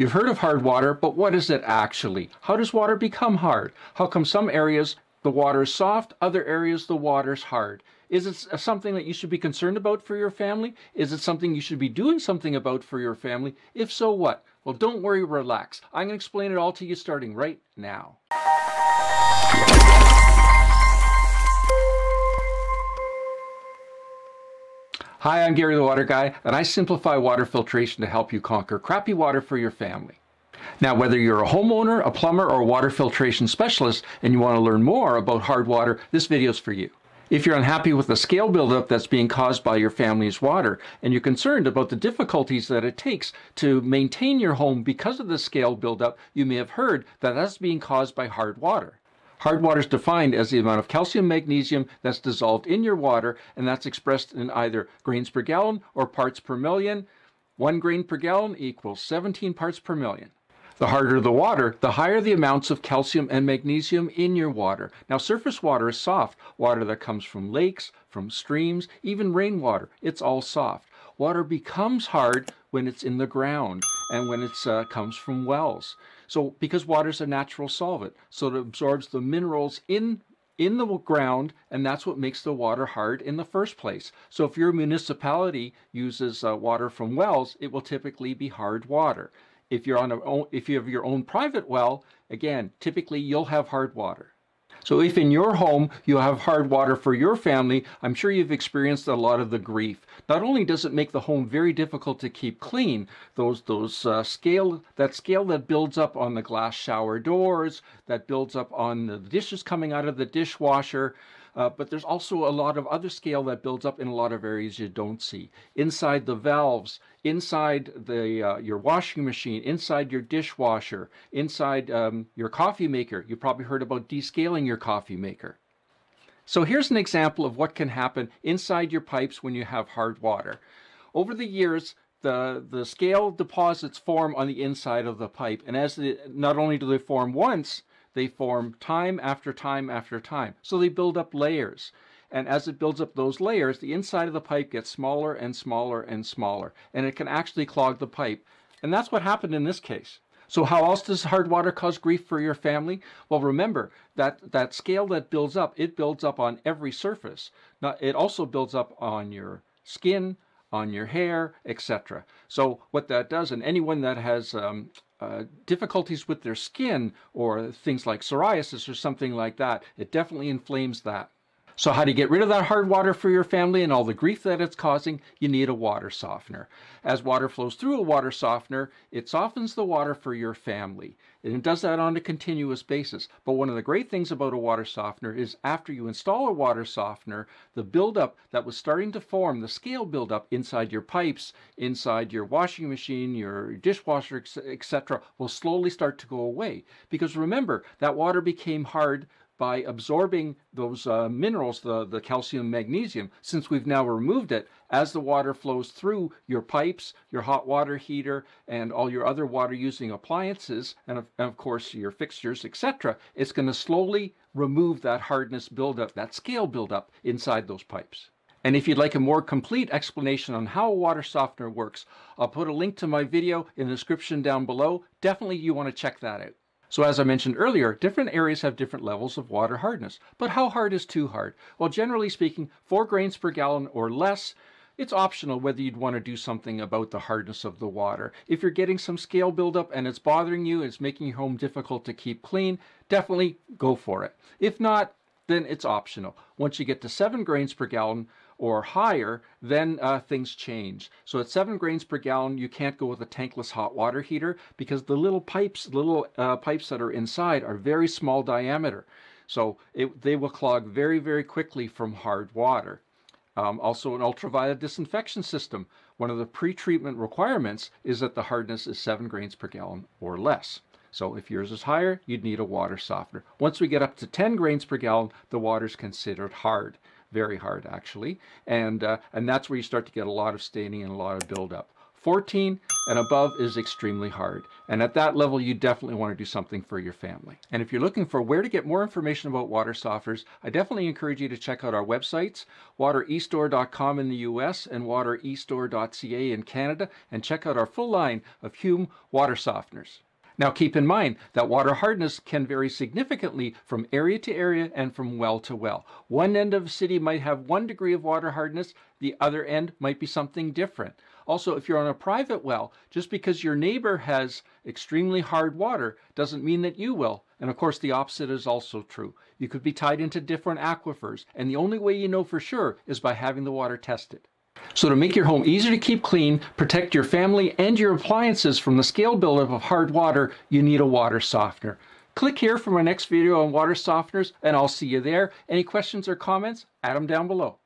You've heard of hard water, but what is it actually? How does water become hard? How come some areas the water is soft, other areas the water is hard? Is it something that you should be concerned about for your family? Is it something you should be doing something about for your family? If so, what? Well, don't worry, relax. I'm going to explain it all to you starting right now. Hi, I'm Gary the Water Guy, and I simplify water filtration to help you conquer crappy water for your family. Now, whether you're a homeowner, a plumber, or a water filtration specialist, and you want to learn more about hard water, this video's for you. If you're unhappy with the scale buildup that's being caused by your family's water, and you're concerned about the difficulties that it takes to maintain your home because of the scale buildup, you may have heard that that's being caused by hard water. Hard water is defined as the amount of calcium magnesium that's dissolved in your water, and that's expressed in either grains per gallon or parts per million. 1 grain per gallon equals 17 parts per million. The harder the water, the higher the amounts of calcium and magnesium in your water. Now, surface water is soft. Water that comes from lakes, from streams, even rainwater, it's all soft. Water becomes hard when it's in the ground and when it comes from wells. So because water is a natural solvent, so it absorbs the minerals in the ground, and that's what makes the water hard in the first place. So if your municipality uses water from wells, it will typically be hard water. If you have your own private well, again, typically you'll have hard water. So if in your home you have hard water for your family, I'm sure you've experienced a lot of the grief. Not only does it make the home very difficult to keep clean, that scale that builds up on the glass shower doors, that builds up on the dishes coming out of the dishwasher, but there's also a lot of other scale that builds up in a lot of areas you don't see. Inside the valves, inside your washing machine, inside your dishwasher, inside your coffee maker. You probably heard about descaling your coffee maker. So here's an example of what can happen inside your pipes when you have hard water. Over the years, the scale deposits form on the inside of the pipe, and not only do they form once, they form time after time after time. So they build up layers. And as it builds up those layers, the inside of the pipe gets smaller and smaller and smaller. And it can actually clog the pipe. And that's what happened in this case. So how else does hard water cause grief for your family? Well, remember that scale that builds up, it builds up on every surface. Now, it also builds up on your skin, on your hair, etc. So what that does, and anyone that has difficulties with their skin or things like psoriasis or something like that, it definitely inflames that. So how do you get rid of that hard water for your family and all the grief that it's causing? You need a water softener. As water flows through a water softener, it softens the water for your family. And it does that on a continuous basis. But one of the great things about a water softener is after you install a water softener, the buildup that was starting to form, the scale buildup inside your pipes, inside your washing machine, your dishwasher, etc., will slowly start to go away. Because remember, that water became hard by absorbing those minerals, the calcium, magnesium. Since we've now removed it, as the water flows through your pipes, your hot water heater, and all your other water using appliances, and of course your fixtures, etc., it's going to slowly remove that hardness buildup, that scale buildup inside those pipes. And if you'd like a more complete explanation on how a water softener works, I'll put a link to my video in the description down below. Definitely you want to check that out. So as I mentioned earlier, different areas have different levels of water hardness. But how hard is too hard? Well, generally speaking, 4 grains per gallon or less, it's optional whether you'd want to do something about the hardness of the water. If you're getting some scale buildup and it's bothering you, it's making your home difficult to keep clean, definitely go for it. If not, then it's optional. Once you get to 7 grains per gallon or higher, then things change. So at 7 grains per gallon, you can't go with a tankless hot water heater because the little pipes that are inside are very small diameter. So they will clog very, very quickly from hard water. Also an ultraviolet disinfection system. One of the pre-treatment requirements is that the hardness is 7 grains per gallon or less. So if yours is higher, you'd need a water softener. Once we get up to 10 grains per gallon, the water's considered hard. Very hard, actually, and that's where you start to get a lot of staining and a lot of buildup. 14 and above is extremely hard. And at that level, you definitely want to do something for your family. And if you're looking for where to get more information about water softeners, I definitely encourage you to check out our websites, waterestore.com in the US and waterestore.ca in Canada, and check out our full line of Hume water softeners. Now keep in mind that water hardness can vary significantly from area to area and from well to well. One end of a city might have 1 degree of water hardness, the other end might be something different. Also, if you're on a private well, just because your neighbor has extremely hard water doesn't mean that you will. And of course the opposite is also true. You could be tied into different aquifers, and the only way you know for sure is by having the water tested. So to make your home easier to keep clean, protect your family and your appliances from the scale buildup of hard water, you need a water softener. Click here for my next video on water softeners, and I'll see you there. Any questions or comments, add them down below.